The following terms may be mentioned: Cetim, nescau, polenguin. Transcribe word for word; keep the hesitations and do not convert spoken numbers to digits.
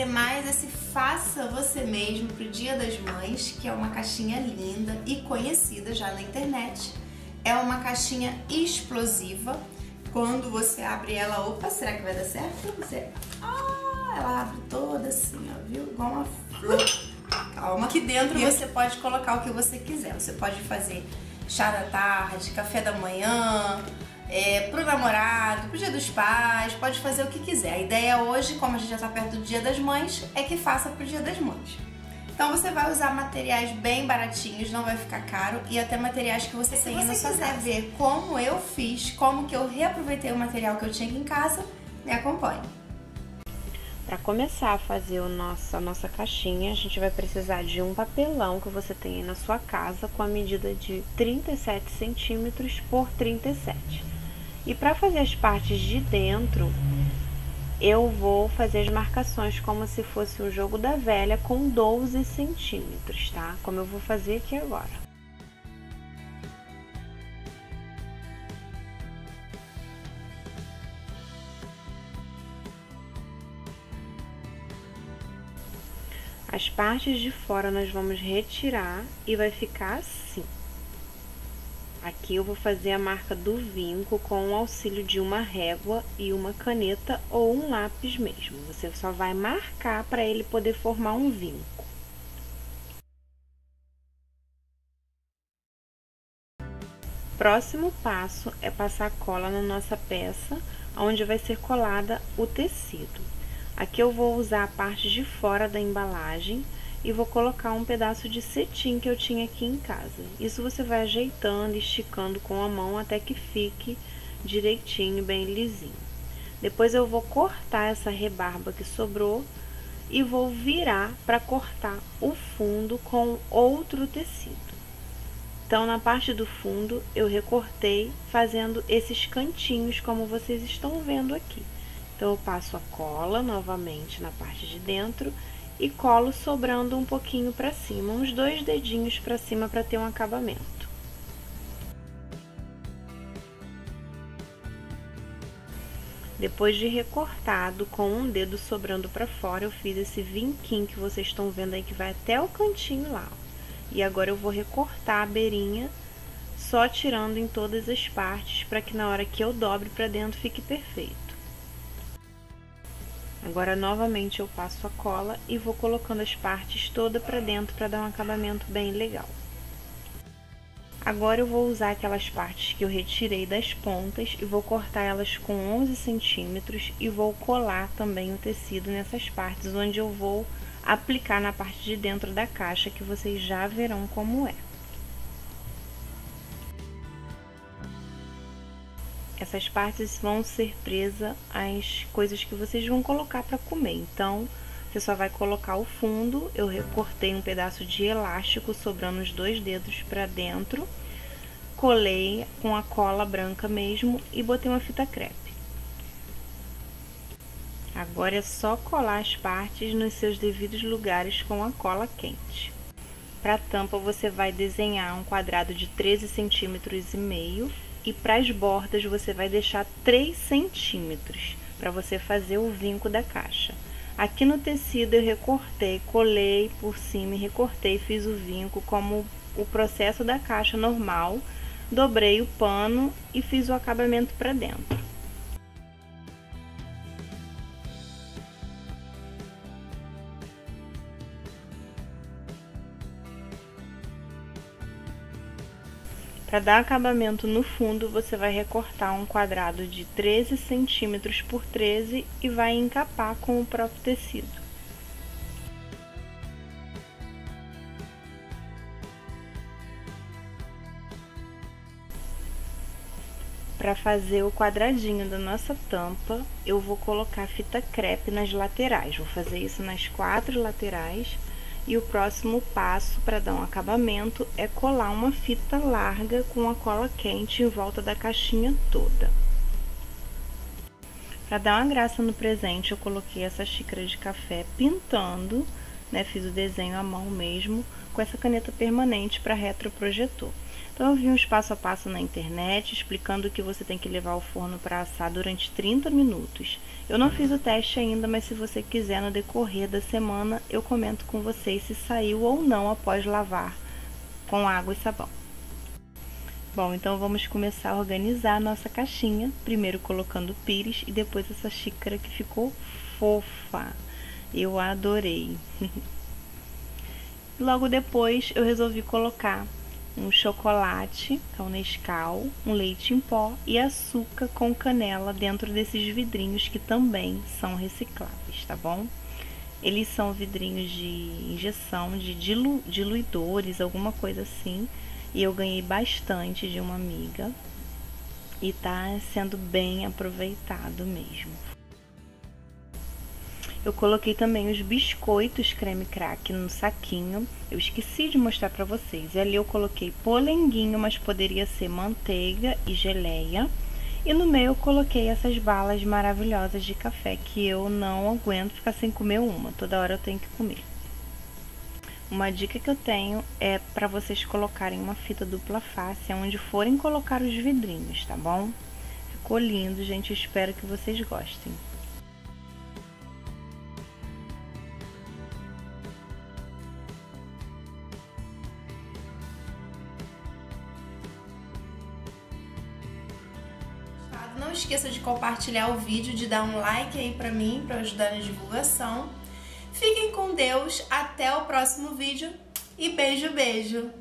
trazer mais esse faça você mesmo para o Dia das Mães, que é uma caixinha linda e conhecida já na internet. É uma caixinha explosiva. Quando você abre ela, opa, será que vai dar certo? Você... Ah, ela abre toda assim, ó, viu? Igual uma flor. Calma, aqui dentro você pode colocar o que você quiser. Você pode fazer chá da tarde, café da manhã, é, pro namorado, pro Dia dos Pais, pode fazer o que quiser. A ideia hoje, como a gente já tá perto do Dia das Mães, é que faça pro Dia das Mães. Então você vai usar materiais bem baratinhos, não vai ficar caro, e até materiais que você tem na sua casa. Se você quiser ver como eu fiz, como que eu reaproveitei o material que eu tinha aqui em casa, me acompanhe. Para começar a fazer a nossa, a nossa caixinha, a gente vai precisar de um papelão que você tem aí na sua casa com a medida de trinta e sete centímetros por trinta e sete. E para fazer as partes de dentro, eu vou fazer as marcações como se fosse um jogo da velha com doze centímetros, tá? Como eu vou fazer aqui agora. As partes de fora nós vamos retirar e vai ficar assim. Aqui eu vou fazer a marca do vinco com o auxílio de uma régua e uma caneta ou um lápis mesmo. Você só vai marcar para ele poder formar um vinco. Próximo passo é passar cola na nossa peça, onde vai ser colada o tecido. Aqui eu vou usar a parte de fora da embalagem. E vou colocar um pedaço de cetim que eu tinha aqui em casa. Isso você vai ajeitando e esticando com a mão até que fique direitinho, bem lisinho. Depois eu vou cortar essa rebarba que sobrou e vou virar para cortar o fundo com outro tecido. Então, na parte do fundo, eu recortei fazendo esses cantinhos como vocês estão vendo aqui. Então, eu passo a cola novamente na parte de dentro e colo sobrando um pouquinho para cima, uns dois dedinhos para cima para ter um acabamento. Depois de recortado, com um dedo sobrando para fora, eu fiz esse vinquinho que vocês estão vendo aí, que vai até o cantinho lá. E agora eu vou recortar a beirinha, só tirando em todas as partes, para que na hora que eu dobre para dentro fique perfeito. Agora, novamente, eu passo a cola e vou colocando as partes todas para dentro para dar um acabamento bem legal. Agora, eu vou usar aquelas partes que eu retirei das pontas e vou cortar elas com onze centímetros e vou colar também o tecido nessas partes, onde eu vou aplicar na parte de dentro da caixa, que vocês já verão como é. Essas partes vão ser presas às coisas que vocês vão colocar para comer. Então, você só vai colocar o fundo. Eu recortei um pedaço de elástico sobrando os dois dedos para dentro. Colei com a cola branca mesmo e botei uma fita crepe. Agora é só colar as partes nos seus devidos lugares com a cola quente. Para a tampa, você vai desenhar um quadrado de treze centímetros e meio. E para as bordas você vai deixar três centímetros para você fazer o vinco da caixa. Aqui no tecido eu recortei, colei por cima e recortei, fiz o vinco como o processo da caixa normal, dobrei o pano e fiz o acabamento para dentro. Para dar acabamento no fundo, você vai recortar um quadrado de treze centímetros por treze e vai encapar com o próprio tecido. Para fazer o quadradinho da nossa tampa, eu vou colocar fita crepe nas laterais. Vou fazer isso nas quatro laterais. E o próximo passo para dar um acabamento é colar uma fita larga com a cola quente em volta da caixinha toda. Para dar uma graça no presente, eu coloquei essa xícara de café pintando, né? Fiz o desenho à mão mesmo, com com essa caneta permanente para retroprojetor. Então eu vi um passo a passo na internet explicando que você tem que levar ao forno para assar durante trinta minutos. Eu não fiz o teste ainda, mas se você quiser no decorrer da semana eu comento com vocês se saiu ou não após lavar com água e sabão. Bom, então vamos começar a organizar a nossa caixinha, primeiro colocando o pires e depois essa xícara que ficou fofa. Eu adorei! Logo depois eu resolvi colocar um chocolate, que é um nescau, um leite em pó e açúcar com canela dentro desses vidrinhos que também são recicláveis, tá bom? Eles são vidrinhos de injeção, de dilu diluidores, alguma coisa assim. E eu ganhei bastante de uma amiga e tá sendo bem aproveitado mesmo. Eu coloquei também os biscoitos creme crack no saquinho. Eu esqueci de mostrar pra vocês. E ali eu coloquei polenguinho, mas poderia ser manteiga e geleia. E no meio eu coloquei essas balas maravilhosas de café, que eu não aguento ficar sem comer uma. Toda hora eu tenho que comer. Uma dica que eu tenho é pra vocês colocarem uma fita dupla face onde forem colocar os vidrinhos, tá bom? Ficou lindo, gente. Eu espero que vocês gostem. Não esqueça de compartilhar o vídeo, de dar um like aí pra mim, pra ajudar na divulgação. Fiquem com Deus, até o próximo vídeo e beijo, beijo!